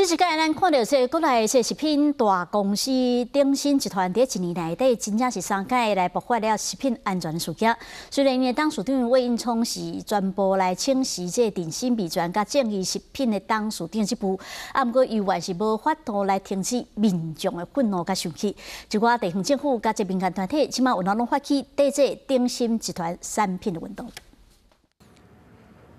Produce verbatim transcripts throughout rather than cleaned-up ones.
这一届咱看到说，国内这食品大公司鼎新集团在一年内底，真正是三届来爆发了食品安全的事件。虽然呢，董事长魏应充是全部来请示这鼎新集团甲正义食品的董事长职务，啊，不过依然是无法度来停止民众的愤怒甲生气。一寡地方政府甲这民间团体，即马有哪拢发起对这鼎新集团产品的运动？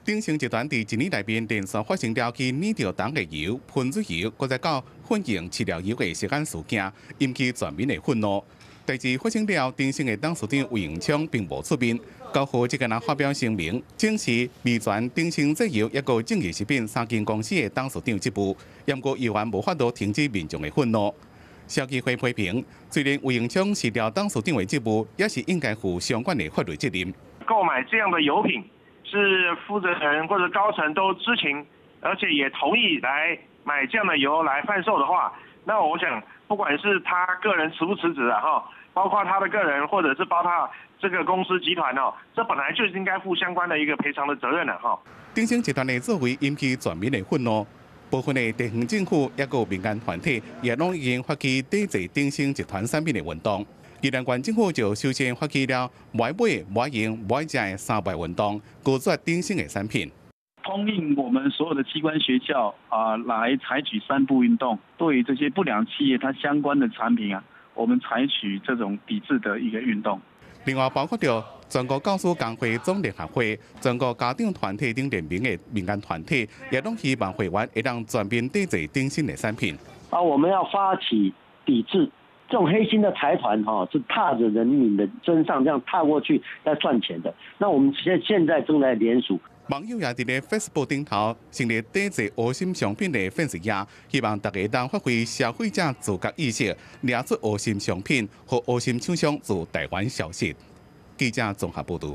鼎新集团伫一年内面连续发生了去染着重的油、喷水油，搁再到混用饲料油的食安事件，引起全民的愤怒。代志发生了，鼎新的董事长魏应充并无出面，交互即个人发表声明，证实未全鼎新制油一个正义食品三间公司的董事长职务，也毋过依然无法度停止民众的愤怒。消基会批评，虽然魏应充辞掉董事长的职务，也是应该负相关的法律责任。购买这样的油品。 是负责人或者高层都知情，而且也同意来买这样的油来贩售的话，那我想，不管是他个人辞不辞职啊，哈，包括他的个人或者是包括这个公司集团哦，这本来就应该负相关的一个赔偿的责任了哈。鼎新集团的作为引起全民的愤怒，部分的地方政府也有民间团体也拢已经发起抵制鼎新集团产品的运动。 宜兰县政府就首先发起了买买、买用、买食的三百运动，告知鼎新的产品。通令我们所有的机关学校啊、呃，来采取三不运动，对于这些不良企业它相关的产品啊，我们采取这种抵制的一个运动。另外，包括着全国教师工会总联合会、全国家长团体等联名的民间团体，也拢希望会员会当全面抵制鼎新的产品。啊，我们要发起抵制。 这种黑心的财团哈，是踏着人民的身上这样踏过去在赚钱的。那我们现现在正在联署，网友也伫咧 Facebook 顶头成立抵制黑心商品的粉丝页，希望大家当发挥消费者自觉意识，抓出黑心商品和黑心厂商自台湾消失。记者综合报道。